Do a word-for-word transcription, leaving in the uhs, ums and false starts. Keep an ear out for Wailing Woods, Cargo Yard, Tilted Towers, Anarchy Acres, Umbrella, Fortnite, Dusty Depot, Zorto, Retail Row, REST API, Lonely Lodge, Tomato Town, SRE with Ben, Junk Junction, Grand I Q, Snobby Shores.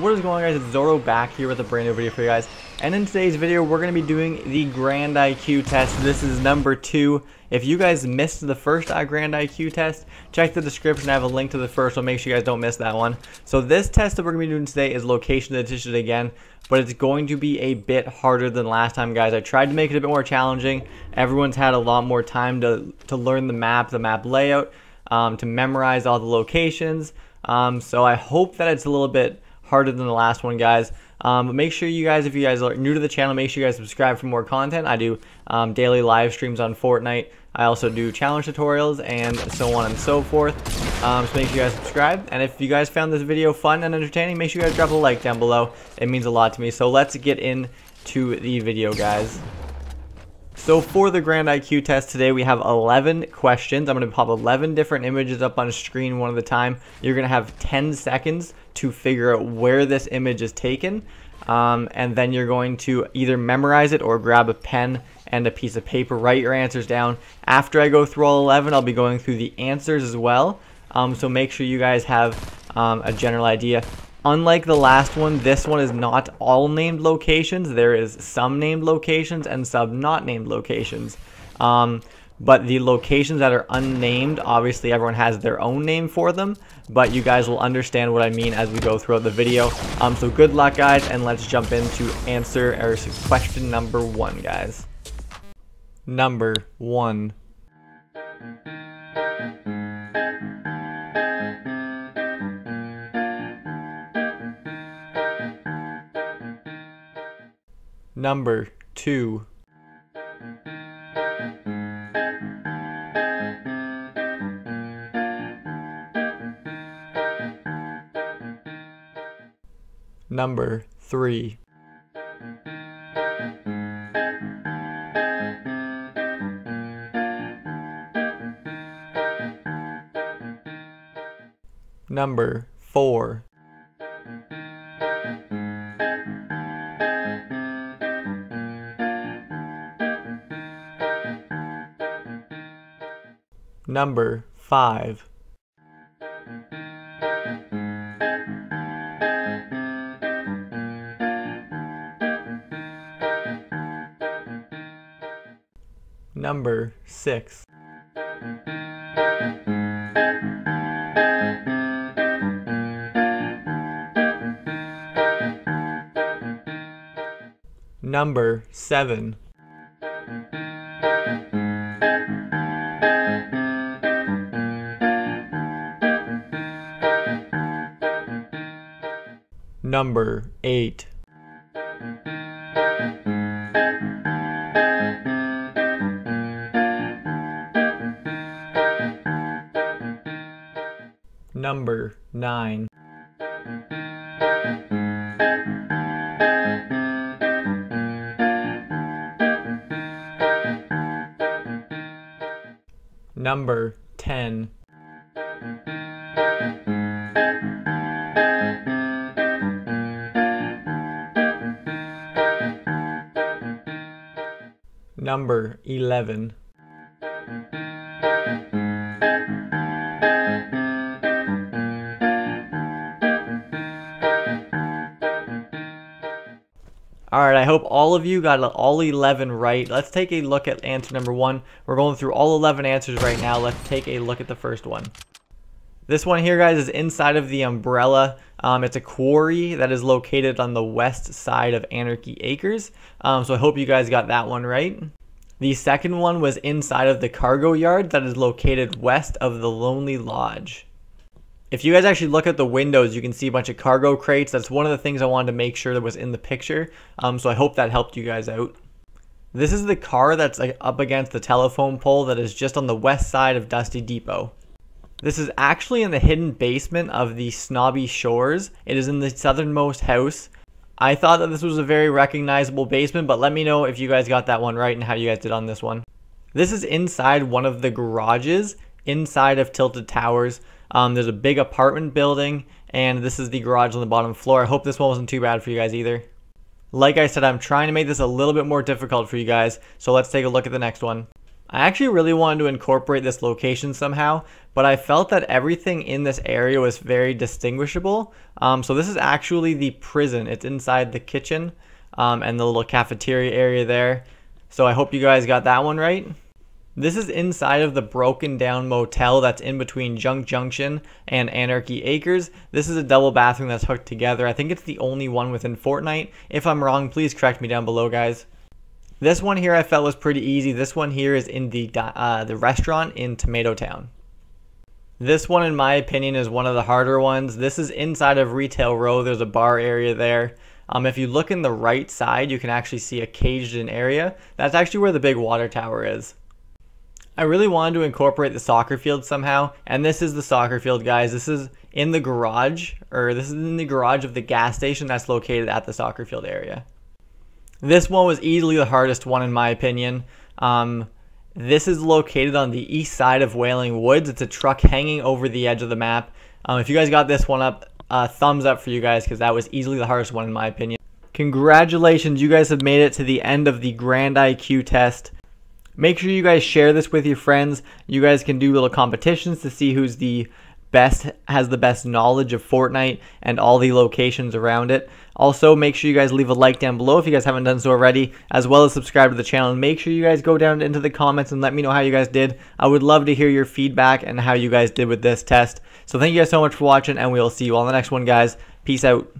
What is going on, guys? It's Zorto back here with a brand new video for you guys, and in today's video we're going to be doing the Grand I Q test. This is number two. If you guys missed the first Grand I Q test, check the description. I have a link to the first one. Make sure you guys don't miss that one. So this test that we're going to be doing today is location addition again, but it's going to be a bit harder than last time, guys. I tried to make it a bit more challenging. Everyone's had a lot more time to, to learn the map, the map layout, um, to memorize all the locations. Um, so I hope that it's a little bit harder than the last one, guys. Um, but make sure you guys, if you guys are new to the channel, make sure you guys subscribe for more content. I do um, daily live streams on Fortnite. I also do challenge tutorials and so on and so forth. Um, so make sure you guys subscribe. And if you guys found this video fun and entertaining, make sure you guys drop a like down below. It means a lot to me. So let's get into the video, guys. So for the Grand I Q test today, we have eleven questions. I'm going to pop eleven different images up on screen one at a time. You're going to have ten seconds to figure out where this image is taken. Um, and then you're going to either memorize it or grab a pen and a piece of paper. Write your answers down. After I go through all eleven, I'll be going through the answers as well. Um, so make sure you guys have um, a general idea. Unlike the last one, this one is not all named locations. There is some named locations and some not named locations. Um, but the locations that are unnamed, obviously everyone has their own name for them, but you guys will understand what I mean as we go throughout the video. Um, so good luck, guys, and let's jump into answer or question number one, guys. Number one. Number two. Number three. Number four. Number five. Number six. Number seven. Number eight. Number nine. Number ten. Number eleven. Alright, I hope all of you got all eleven right. Let's take a look at answer number one. We're going through all eleven answers right now. Let's take a look at the first one. This one here, guys, is inside of the Umbrella. Um, it's a quarry that is located on the west side of Anarchy Acres. Um, so I hope you guys got that one right. The second one was inside of the Cargo Yard that is located west of the Lonely Lodge. If you guys actually look at the windows, you can see a bunch of cargo crates. That's one of the things I wanted to make sure that was in the picture. Um, so I hope that helped you guys out. This is the car that's like, up against the telephone pole that is just on the west side of Dusty Depot. This is actually in the hidden basement of the Snobby Shores. It is in the southernmost house. I thought that this was a very recognizable basement, but let me know if you guys got that one right and how you guys did on this one. This is inside one of the garages, inside of Tilted Towers. Um, there's a big apartment building, and this is the garage on the bottom floor. I hope this one wasn't too bad for you guys either. Like I said, I'm trying to make this a little bit more difficult for you guys, so let's take a look at the next one. I actually really wanted to incorporate this location somehow, but I felt that everything in this area was very distinguishable. Um, so this is actually the prison. It's inside the kitchen um, and the little cafeteria area there. So I hope you guys got that one right. This is inside of the broken down motel that's in between Junk Junction and Anarchy Acres. This is a double bathroom that's hooked together. I think it's the only one within Fortnite. If I'm wrong, please correct me down below, guys. This one here I felt was pretty easy. This one here is in the uh, the restaurant in Tomato Town. This one, in my opinion, is one of the harder ones. This is inside of Retail Row. There's a bar area there. Um, if you look in the right side, you can actually see a caged-in area. That's actually where the big water tower is. I really wanted to incorporate the soccer field somehow, and this is the soccer field, guys. This is in the garage, or this is in the garage of the gas station that's located at the soccer field area. This one was easily the hardest one in my opinion. Um, this is located on the east side of Wailing Woods. It's a truck hanging over the edge of the map. Um, if you guys got this one up, uh, thumbs up for you guys, because that was easily the hardest one in my opinion. Congratulations, you guys have made it to the end of the Grand I Q test. Make sure you guys share this with your friends. You guys can do little competitions to see who's the best, has the best knowledge of Fortnite and all the locations around it. Also, make sure you guys leave a like down below if you guys haven't done so already, as well as subscribe to the channel, and make sure you guys go down into the comments and let me know how you guys did. I would love to hear your feedback and how you guys did with this test. So thank you guys so much for watching, and we will see you all in the next one, guys. Peace out.